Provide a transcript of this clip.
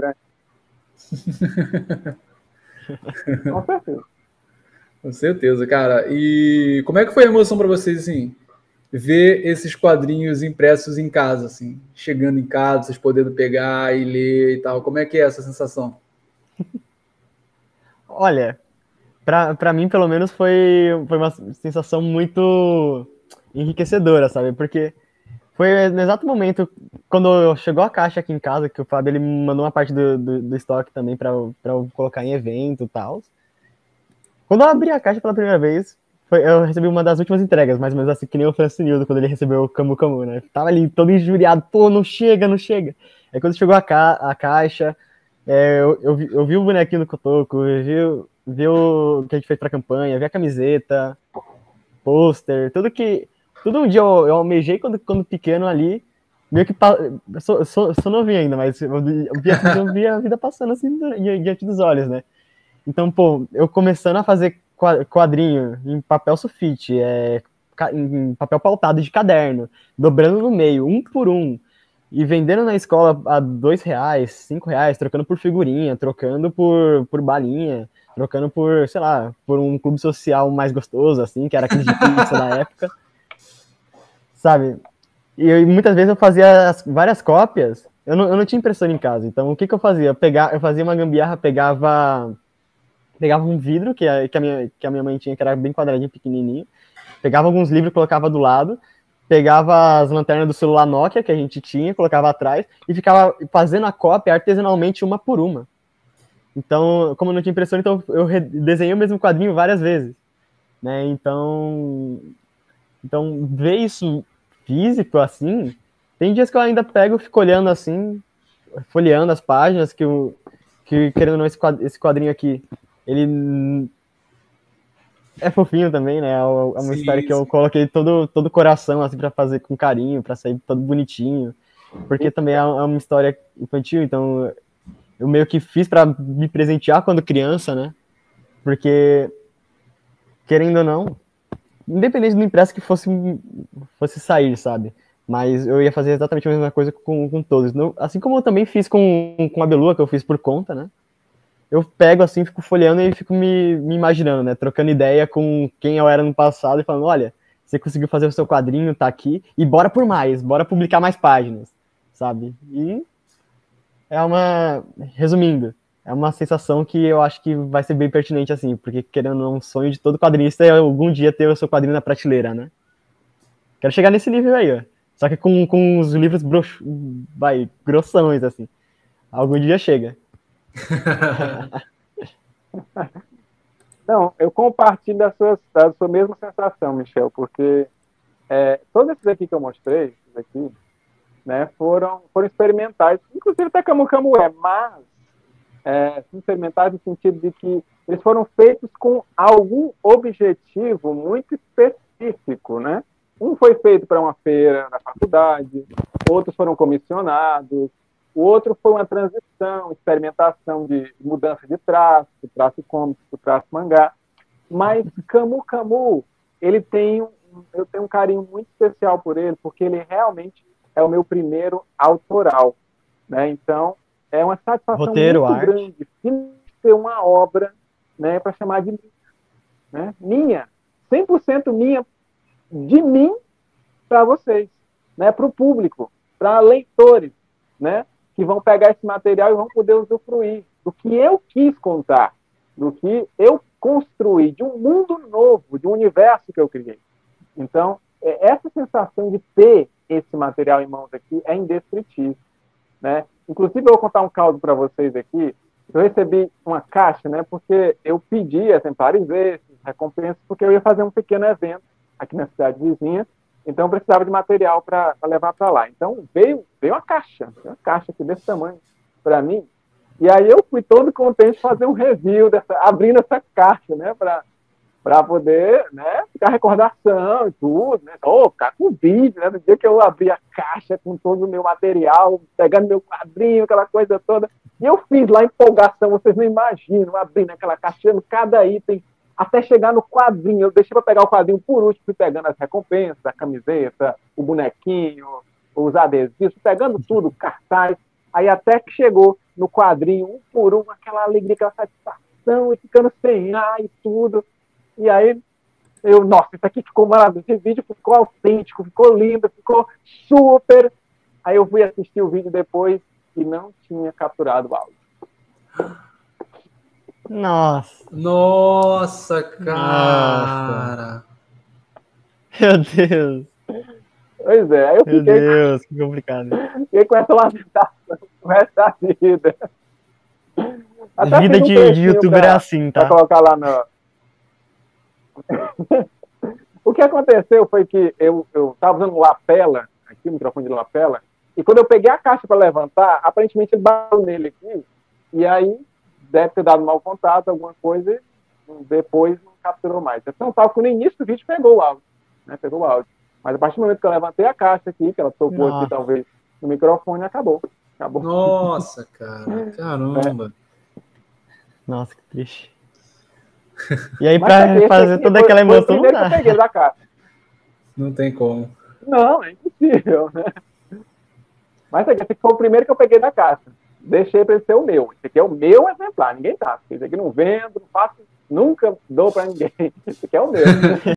grande. Com certeza. Com certeza, cara. E como é que foi a emoção para vocês, assim, ver esses quadrinhos impressos em casa, assim, chegando em casa, vocês podendo pegar e ler e tal? Como é que é essa sensação? Olha, para mim, pelo menos, foi uma sensação muito enriquecedora, sabe? Porque foi no exato momento, quando chegou a caixa aqui em casa, que o Fábio ele mandou uma parte do estoque também para eu colocar em evento e tal. Quando eu abri a caixa pela primeira vez, eu recebi uma das últimas entregas, mais ou menos assim, que nem o Francinildo, quando ele recebeu o Camu Camu, né? Tava ali todo injuriado, pô, não chega, não chega. Aí quando chegou a caixa, eu vi o bonequinho do Kotoko, vi o que a gente fez pra campanha, vi a camiseta, pôster, tudo que... Tudo um dia eu almejei quando pequeno ali, meio que... Eu sou novinho ainda, mas eu vi a vida passando assim diante dos olhos, né? Então, pô, eu começando a fazer quadrinho em papel sulfite, em papel pautado de caderno, dobrando no meio, um por um, e vendendo na escola a R$2, R$5, trocando por figurinha, trocando por balinha, trocando por, sei lá, por um clube social mais gostoso, assim, que era aquele de pizza da época, sabe? E muitas vezes eu fazia várias cópias, eu não tinha impressora em casa, então o que eu fazia? Eu fazia uma gambiarra, pegava um vidro que a minha mãe tinha, que era bem quadradinho, pequenininho, pegava alguns livros, colocava do lado, pegava as lanternas do celular Nokia que a gente tinha, colocava atrás e ficava fazendo a cópia artesanalmente uma por uma. Então, como eu não tinha impressora, então eu desenhei o mesmo quadrinho várias vezes, né? Então ver isso físico assim, tem dias que eu ainda pego, fico olhando assim, folheando as páginas que querendo ou não, esse quadrinho aqui, ele é fofinho também, né? É uma história que eu coloquei todo o coração, assim, pra fazer com carinho, pra sair todo bonitinho. Porque também é uma história infantil, então eu meio que fiz pra me presentear quando criança, né? Porque, querendo ou não, independente do impresso que fosse sair, sabe? Mas eu ia fazer exatamente a mesma coisa com todos. Assim como eu também fiz com a Belua, que eu fiz por conta, né? Eu pego assim, fico folheando e fico me imaginando, né? Trocando ideia com quem eu era no passado e falando, olha, você conseguiu fazer o seu quadrinho, tá aqui, e bora por mais, bora publicar mais páginas, sabe? E é uma... Resumindo, é uma sensação que eu acho que vai ser bem pertinente, assim, porque querendo ou não, um sonho de todo quadrinista é algum dia ter o seu quadrinho na prateleira, né? Quero chegar nesse nível aí, ó. Só que com os livros grossões, assim. Algum dia chega. Não, eu compartilho da sua mesma sensação, Michel, porque todos esses aqui que eu mostrei, aqui, né, foram experimentais, inclusive até Camu Camu mas experimentais no sentido de que eles foram feitos com algum objetivo muito específico, né? Um foi feito para uma feira na faculdade, outros foram comissionados, o outro foi uma transição, experimentação de mudança de traço cômico, traço mangá. Mas Camu Camu, eu tenho um carinho muito especial por ele, porque ele realmente é o meu primeiro autoral, né? Então, é uma satisfação muito grande ter uma obra, né, para chamar de minha, né? 100% minha, de mim para vocês, né? Para o público, para leitores, né? Que vão pegar esse material e vão poder usufruir do que eu quis contar, do que eu construí, de um mundo novo, de um universo que eu criei. Então, essa sensação de ter esse material em mãos aqui é indescritível, né? Inclusive, eu vou contar um caso para vocês aqui. Eu recebi uma caixa, né? Porque eu pedi exemplares extras, recompensas, porque eu ia fazer um pequeno evento aqui na cidade vizinha. Então, eu precisava de material para levar para lá. Então, veio uma caixa aqui desse tamanho para mim. E aí, eu fui todo contente fazer um review, abrindo essa caixa, né? Para poder, né, ficar recordação e tudo, né? Ficar com vídeo, né? Do dia que eu abri a caixa com todo o meu material, pegando meu quadrinho, aquela coisa toda. E eu fiz lá empolgação, vocês não imaginam, abrindo aquela caixa, tirando cada item, até chegar no quadrinho. Eu deixei para pegar o quadrinho por último, fui pegando as recompensas, a camiseta, o bonequinho, os adesivos, pegando tudo, cartaz, aí até que chegou no quadrinho, um por um, aquela alegria, aquela satisfação, e ficando sem ar e tudo. E aí, eu, nossa, isso aqui ficou maravilhoso, esse vídeo ficou autêntico, ficou lindo, ficou super. Aí eu fui assistir o vídeo depois e não tinha capturado o áudio. Nossa. Nossa, cara. Nossa. Meu Deus. Pois é, aí eu fiquei... Meu Deus, que complicado. Fiquei com essa lamentação, com essa vida. Até a vida de youtuber é assim, tá? Pra colocar lá no... O que aconteceu foi que eu tava usando lapela, aqui o microfone de lapela, e quando eu peguei a caixa pra levantar, aparentemente ele bateu nele aqui, e aí deve ter dado mau contato, alguma coisa, e depois não capturou mais. Então tava com o início do vídeo, pegou o áudio, né? Pegou o áudio. Mas a partir do momento que eu levantei a caixa aqui, que ela tocou aqui, talvez, no microfone, acabou. Acabou. Nossa, cara. Caramba. É. Nossa, que triste. E aí, para fazer toda aquela emoção, não dá. Eu peguei da caixa. Não tem como. Não, é impossível, né? Mas esse foi o primeiro que eu peguei da caixa. Deixei para ele ser o meu. Esse aqui é o meu exemplar. Ninguém tá. Esse aqui não vendo, não faço, nunca dou para ninguém. Esse aqui é o meu.